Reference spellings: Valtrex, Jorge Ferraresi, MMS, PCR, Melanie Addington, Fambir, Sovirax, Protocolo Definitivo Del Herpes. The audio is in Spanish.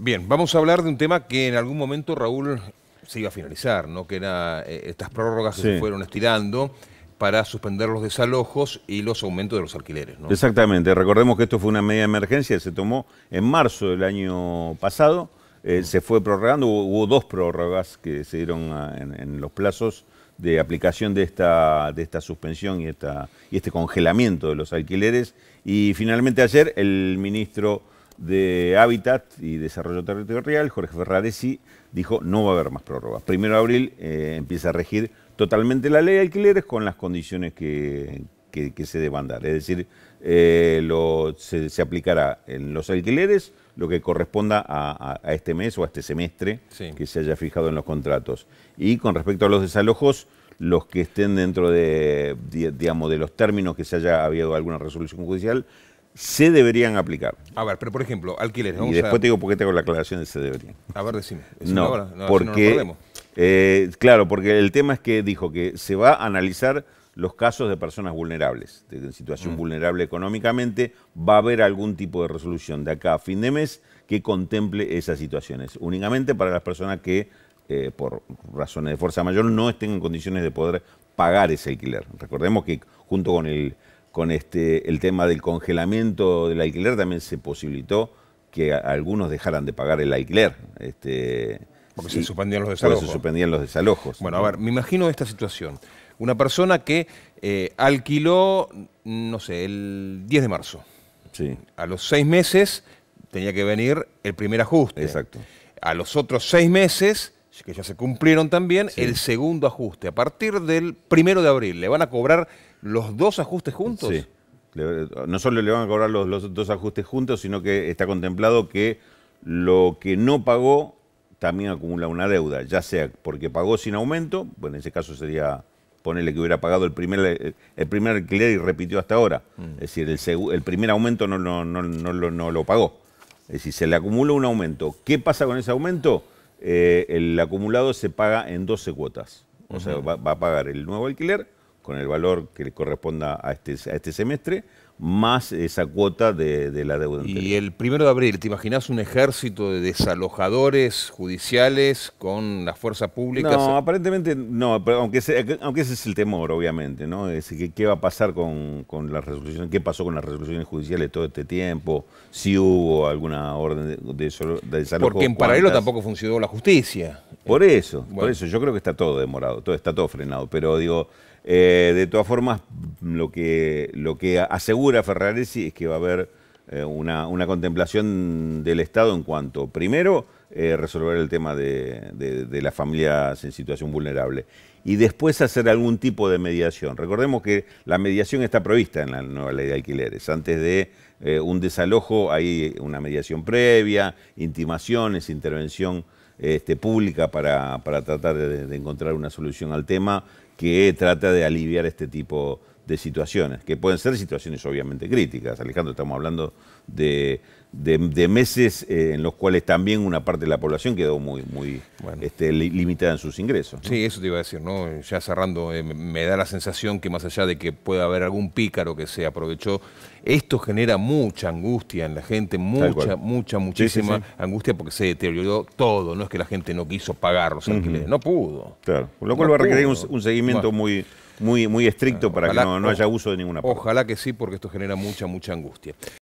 Bien, vamos a hablar de un tema que en algún momento, Raúl, se iba a finalizar, ¿no? Que eran estas prórrogas que se fueron estirando para suspender los desalojos y los aumentos de los alquileres, ¿no? Exactamente. Recordemos que esto fue una medida de emergencia que se tomó en marzo del año pasado. Se fue prorrogando, hubo dos prórrogas que se dieron en los plazos de aplicación de esta suspensión y este congelamiento de los alquileres. Y finalmente ayer el ministro de Hábitat y Desarrollo Territorial, Jorge Ferraresi, dijo no va a haber más prórrogas. 1 de abril empieza a regir totalmente la ley de alquileres con las condiciones que se deban dar. Es decir, se aplicará en los alquileres lo que corresponda a este mes o a este semestre que se haya fijado en los contratos. Y con respecto a los desalojos, los que estén dentro de los términos que se haya habido alguna resolución judicial, se deberían aplicar. A ver, pero por ejemplo, alquileres. Y después te digo por qué te hago la aclaración de se deberían. A ver, decime no, ahora. No, porque, no claro, porque el tema es que dijo que se va a analizar los casos de personas vulnerables, en situación vulnerable económicamente, va a haber algún tipo de resolución de acá a fin de mes que contemple esas situaciones, únicamente para las personas que por razones de fuerza mayor no estén en condiciones de poder pagar ese alquiler. Recordemos que junto con el tema del congelamiento del alquiler también se posibilitó que algunos dejaran de pagar el alquiler. Porque se suspendían los desalojos. Porque se suspendían los desalojos. Bueno, a ver, me imagino esta situación. Una persona que alquiló, no sé, el 10 de marzo. Sí. A los 6 meses tenía que venir el primer ajuste. Exacto. A los otros 6 meses, que ya se cumplieron también, el segundo ajuste. A partir del 1 de abril, ¿le van a cobrar los dos ajustes juntos? Sí. No solo le van a cobrar los dos ajustes juntos, sino que está contemplado que lo que no pagó también acumula una deuda, ya sea porque pagó sin aumento, bueno, en ese caso sería ponerle que hubiera pagado el primer alquiler y repitió hasta ahora, es decir, el primer aumento no lo pagó, es decir, se le acumula un aumento. ¿Qué pasa con ese aumento? El acumulado se paga en 12 cuotas, o sea, va a pagar el nuevo alquiler con el valor que le corresponda a este semestre, más esa cuota de la deuda anterior. Y el 1 de abril, ¿te imaginas un ejército de desalojadores judiciales con la fuerza pública? No, aparentemente no, pero aunque ese es el temor, obviamente, ¿no? Es decir, ¿qué va a pasar con las resoluciones? ¿Qué pasó con las resoluciones judiciales todo este tiempo? ¿Si hubo alguna orden de desalojo? Porque en paralelo tampoco funcionó la justicia. Por eso, yo creo que está todo demorado, está todo frenado, pero digo, de todas formas, lo que asegura Ferraresi es que va a haber una contemplación del Estado en cuanto, primero, resolver el tema de las familias en situación vulnerable y después hacer algún tipo de mediación. Recordemos que la mediación está prevista en la nueva ley de alquileres. Antes de un desalojo hay una mediación previa, intimaciones, intervención pública para tratar de encontrar una solución al tema que trata de aliviar este tipo de situaciones, que pueden ser situaciones obviamente críticas. Alejandro, estamos hablando de meses en los cuales también una parte de la población quedó muy bueno, limitada en sus ingresos, ¿no? Sí, eso te iba a decir, ¿no? Ya cerrando, me da la sensación que más allá de que pueda haber algún pícaro que se aprovechó, esto genera mucha angustia en la gente, muchísima angustia, porque se deterioró todo. No es que la gente no quiso pagar los alquileres, no pudo. Claro, por lo cual va a requerir un seguimiento muy estricto, para que no haya abuso de ninguna parte. Ojalá que sí, porque esto genera mucha angustia.